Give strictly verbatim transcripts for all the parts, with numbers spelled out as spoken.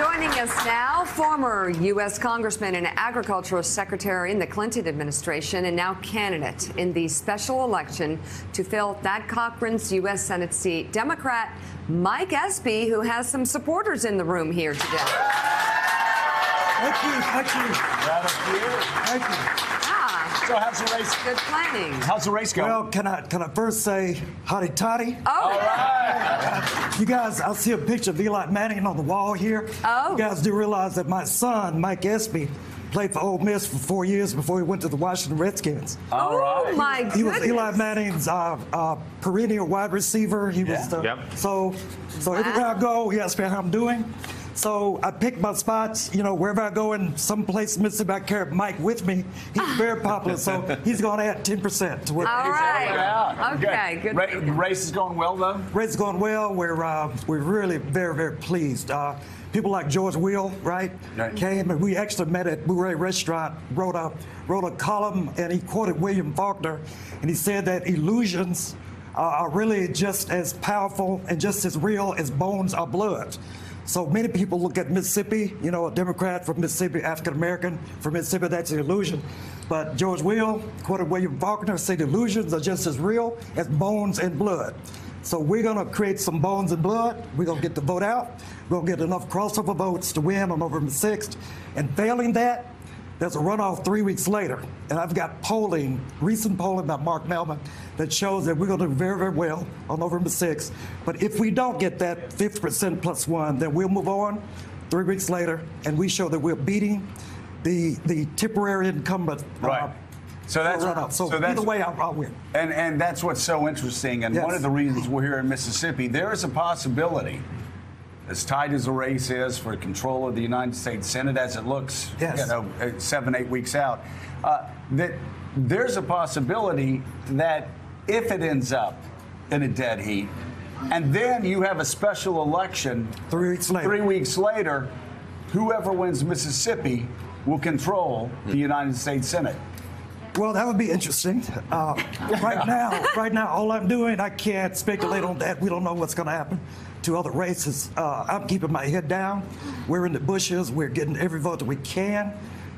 Joining us now, former U S Congressman and Agricultural Secretary in the Clinton administration and now candidate in the special election to fill Thad Cochran's U S Senate seat, Democrat Mike Espy, who has some supporters in the room here today. Thank you, thank you. Right up here. Thank you. Ah, so how's the race? Good planning. How's the race going? Well, can I, can I first say hotty toddy? Oh. All right. You guys, I see a picture of Eli Manning on the wall here. Oh. You guys do realize that my son, Mike Espy, played for Ole Miss for four years before he went to the Washington Redskins. All right. Oh, my goodness. He was Eli Manning's uh, uh, perennial wide receiver. He yeah. was the, yep. So, so wow. everywhere I go, he asked me how I'm doing. So I pick my spots, you know, wherever I go in some place in Mississippi, I carry Mike with me. He's very popular, so he's going to add ten percent to what All he's right. All right. Okay, good. good. Ra race is going well, though? Race is going well. We're, uh, we're really very, very pleased. Uh, people like George Will, right, right, came, and we actually met at Mourey Restaurant, wrote a, wrote a column, and he quoted William Faulkner, and he said that illusions uh, are really just as powerful and just as real as bones or blood. So many people look at Mississippi, you know, a Democrat from Mississippi, African-American from Mississippi, that's an illusion. But George Will, quoted William Faulkner, said illusions are just as real as bones and blood. So we're going to create some bones and blood. We're going to get the vote out. We're going to get enough crossover votes to win on November sixth. And failing that, there's a runoff three weeks later. And I've got polling, recent polling by Mark Melman, that shows that we're going to do very, very well on November sixth. But if we don't get that fifty percent plus one, then we'll move on three weeks later, and we show that we're beating the the Tipperary incumbent. Right. Uh, so that's runoff. So, so that's, either way, I'll, I'll win. And and that's what's so interesting. And yes. one of the reasons we're here in Mississippi, there is a possibility, as tight as the race is for control of the United States Senate as it looks, yes. you know, seven, eight weeks out, uh, that there's a possibility that if it ends up in a dead heat, and then you have a special election three weeks later, three weeks later whoever wins Mississippi will control the United States Senate. Well, that would be interesting. Uh, right now, right now, all I'm doing, I can't speculate on that. We don't know what's going to happen to other races. Uh, I'm keeping my head down. We're in the bushes. We're getting every vote that we can.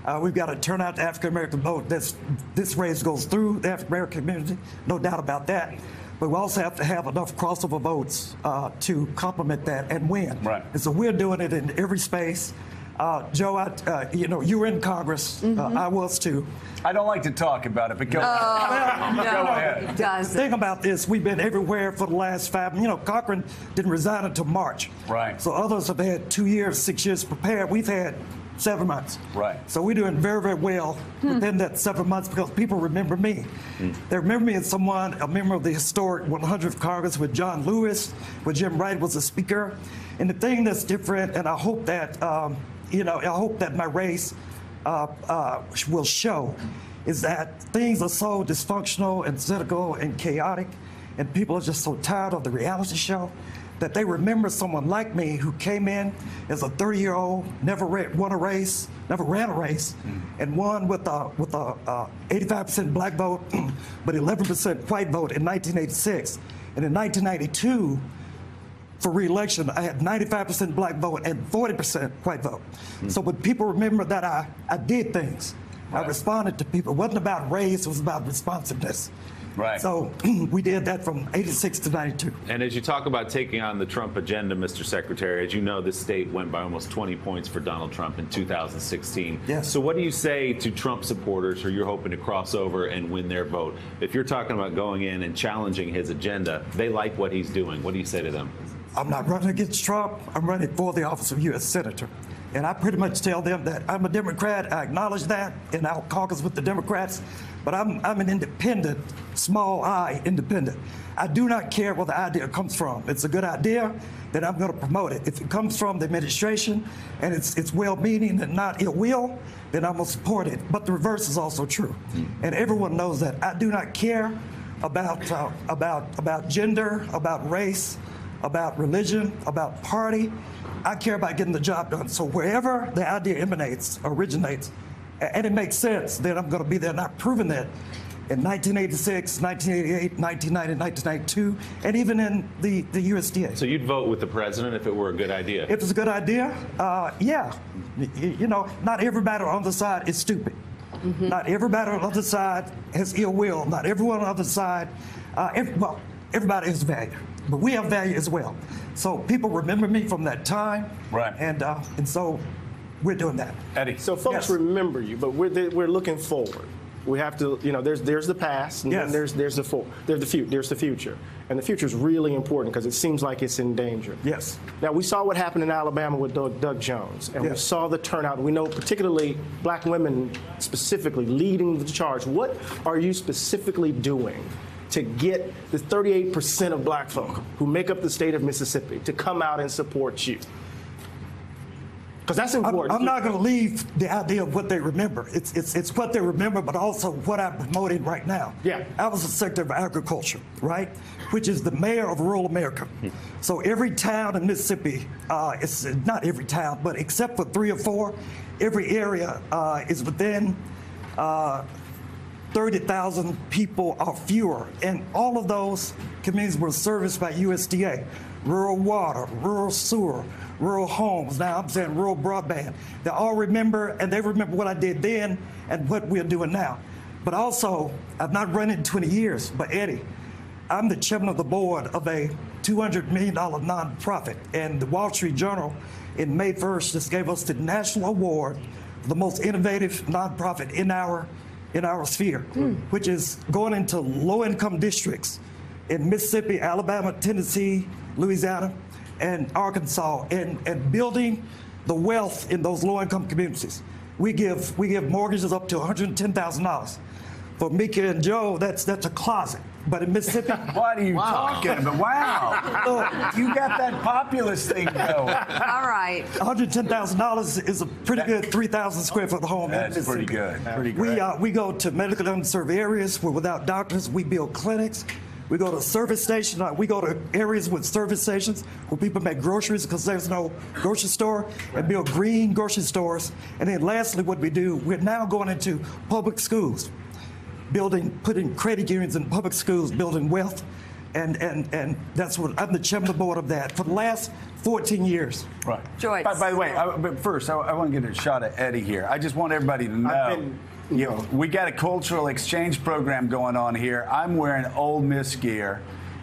Uh, we've got to turn out the African-American vote. This, this race goes through the African-American community, no doubt about that. But we also have to have enough crossover votes uh, to complement that and win. Right. And so we're doing it in every space. Uh, Joe, I, uh, you know, you were in Congress. Mm-hmm. uh, I was, too. I don't like to talk about it, but go, uh, well, no, go ahead. The thing about this, we've been everywhere for the last five. You know, Cochran didn't resign until March. Right. So others have had two years, six years prepared. We've had seven months. Right. So we're doing very, very well hmm. within that seven months because people remember me. Hmm. They remember me as someone, a member of the historic one hundredth Congress with John Lewis, where Jim Wright was the speaker. And the thing that's different, and I hope that... Um, you know, I hope that my race uh, uh, will show is that things are so dysfunctional and cynical and chaotic, and people are just so tired of the reality show that they remember someone like me who came in as a thirty-year-old, never won a race, never ran a race, mm. and won with a with a eighty-five percent black vote, but eleven percent white vote in nineteen eighty-six, and in nineteen ninety-two. For re-election, I had ninety-five percent black vote and forty percent white vote. Mm. So when people remember that I, I did things, right. I responded to people. It wasn't about race, it was about responsiveness. Right. So we did that from eighty-six to ninety-two. And as you talk about taking on the Trump agenda, Mister Secretary, as you know, this state went by almost twenty points for Donald Trump in two thousand sixteen. Yes. So what do you say to Trump supporters who you're hoping to cross over and win their vote? If you're talking about going in and challenging his agenda, they like what he's doing. What do you say to them? I'm not running against Trump. I'm running for the office of U S Senator. And I pretty much tell them that I'm a Democrat. I acknowledge that, and I'll caucus with the Democrats. But I'm, I'm an independent, small I independent. I do not care where the idea comes from. It's a good idea, then I'm going to promote it. If it comes from the administration and it's, it's well-meaning and not ill will, then I'm going to support it. But the reverse is also true. And everyone knows that. I do not care about, uh, about, about gender, about race, about religion, about party. I care about getting the job done. So wherever the idea emanates, originates, and it makes sense, then I'm going to be there. And I've proven that in nineteen eighty-six, nineteen eighty-eight, nineteen ninety, nineteen ninety-two, and even in the, the U S D A. So you'd vote with the president if it were a good idea? If it's a good idea, uh, yeah. You know, not everybody on the side is stupid. Mm-hmm. Not everybody on the other side has ill will. Not everyone on the other side, uh, every, well, everybody has value. But we have value as well. So people remember me from that time. Right. And, uh, and so we're doing that. Eddie. So folks yes. remember you, but we're, the, we're looking forward. We have to, you know, there's there's the past, and yes. then there's there's the for, there's the future, there's the future, and the future is really important because it seems like it's in danger. Yes. Now we saw what happened in Alabama with Doug, Doug Jones, and yes. we saw the turnout. We know particularly black women specifically leading the charge. What are you specifically doing to get the thirty-eight percent of black folk who make up the state of Mississippi to come out and support you? Because that's important. I'm, I'm not going to leave the idea of what they remember. It's, it's, it's what they remember, but also what I'm promoting right now. Yeah. I was the Secretary of Agriculture, right, which is the mayor of rural America. Hmm. So every town in Mississippi, uh, it's not every town, but except for three or four, every area uh, is within uh, thirty thousand people or fewer. And all of those communities were serviced by U S D A. Rural water, rural sewer, rural homes, now I'm saying rural broadband. They all remember, and they remember what I did then and what we're doing now. But also, I've not run in twenty years, but Eddie, I'm the chairman of the board of a two hundred million dollar nonprofit, and the Wall Street Journal in May first just gave us the National Award for the most innovative nonprofit in our, in our sphere, mm. which is going into low-income districts in Mississippi, Alabama, Tennessee, Louisiana, and Arkansas, and, and building the wealth in those low-income communities. We give we give mortgages up to one hundred ten thousand dollars. For Mika and Joe, that's that's a closet. But in Mississippi, what are you wow. talking about? Wow, look, you got that populist thing going. All right, one hundred ten thousand dollars is a pretty good three thousand square foot home. That's pretty good. Pretty good. We uh, we go to medically underserved areas where without doctors, we build clinics. We go to service stations. We go to areas with service stations where people make groceries because there's no grocery store, and build green grocery stores. And then lastly, what we do, we're now going into public schools, building, putting credit unions in public schools, building wealth, and and and that's what I'm the chairman of the board of that for the last fourteen years. Right. Joyce. By, by the way, I, but first I, I want to get a shot at Eddie here. I just want everybody to know. You know, we got a cultural exchange program going on here. I'm wearing Ole Miss gear,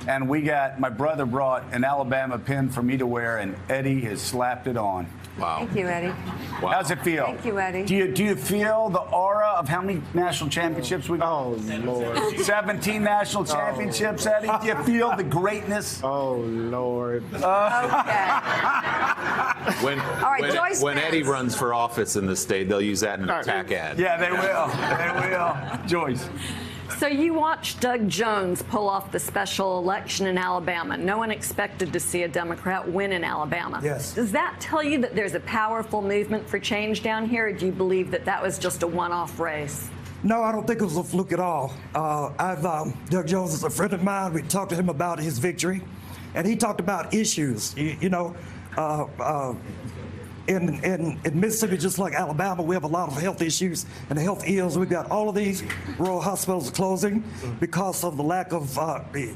and we got, my brother brought an Alabama pin for me to wear, and Eddie has slapped it on. Wow. Thank you, Eddie. Wow. How's it feel? Thank you, Eddie. Do you, do you feel the aura of how many national championships we got? Oh, Lord. seventeen national championships, oh, Eddie. Do you feel the greatness? Oh, Lord. Uh, okay. When, All right, when, Joyce when Eddie runs for office in the state, they'll use that in an right. attack ad. Yeah, they will. They will. Joyce. So you watched Doug Jones pull off the special election in Alabama. No one expected to see a Democrat win in Alabama. Yes. Does that tell you that there's a powerful movement for change down here, or do you believe that that was just a one-off race? No, I don't think it was a fluke at all. Uh, I've um, Doug Jones is a friend of mine. We talked to him about his victory, and he talked about issues, you, you know. Uh, uh, in, in, in Mississippi, just like Alabama, we have a lot of health issues and health ills. We've got all of these rural hospitals closing because of the lack of uh,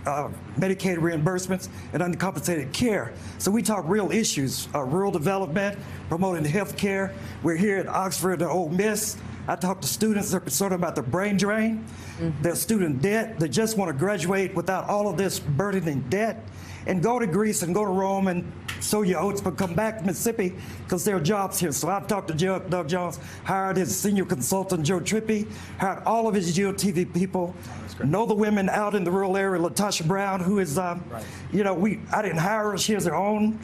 uh, Medicaid reimbursements and uncompensated care. So we talk real issues, uh, rural development, promoting health care. We're here at Oxford and Ole Miss. I talk to students that are concerned about their brain drain, mm-hmm. their student debt. They just want to graduate without all of this burdening debt, and go to Greece and go to Rome and sow your oats, but come back to Mississippi because there are jobs here. So I've talked to Doug Jones, hired his senior consultant, Joe Trippi, hired all of his G O T V people, know the women out in the rural area, LaTosha Brown, who is, um, right. you know, we I didn't hire her. She has her own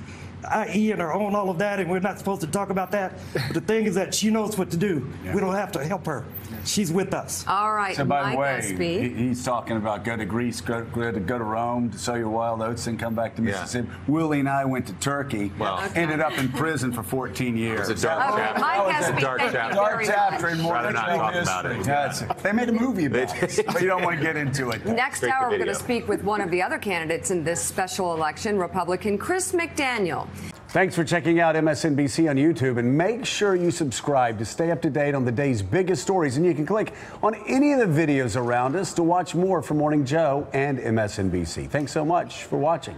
I E and her own all of that, and we're not supposed to talk about that. But the thing is that she knows what to do. Yeah. We don't have to help her. She's with us. All right. So, by the way, he, he's talking about go to Greece, go, go, to, go to Rome, to sow your wild oats, and come back to Mississippi. Yeah. Willie and I went to Turkey. Wow. Okay. Ended up in prison for fourteen years. It was a dark okay. chapter. Mike Espy, a dark chapter. Dark chapter and more than not about it. That's it. They made a movie about it, but you don't want to get into it. Next Take hour, we're going to speak with one of the other candidates in this special election, Republican Chris McDaniel. Thanks for checking out M S N B C on YouTube, and make sure you subscribe to stay up to date on the day's biggest stories. And you can click on any of the videos around us to watch more from Morning Joe and M S N B C. Thanks so much for watching.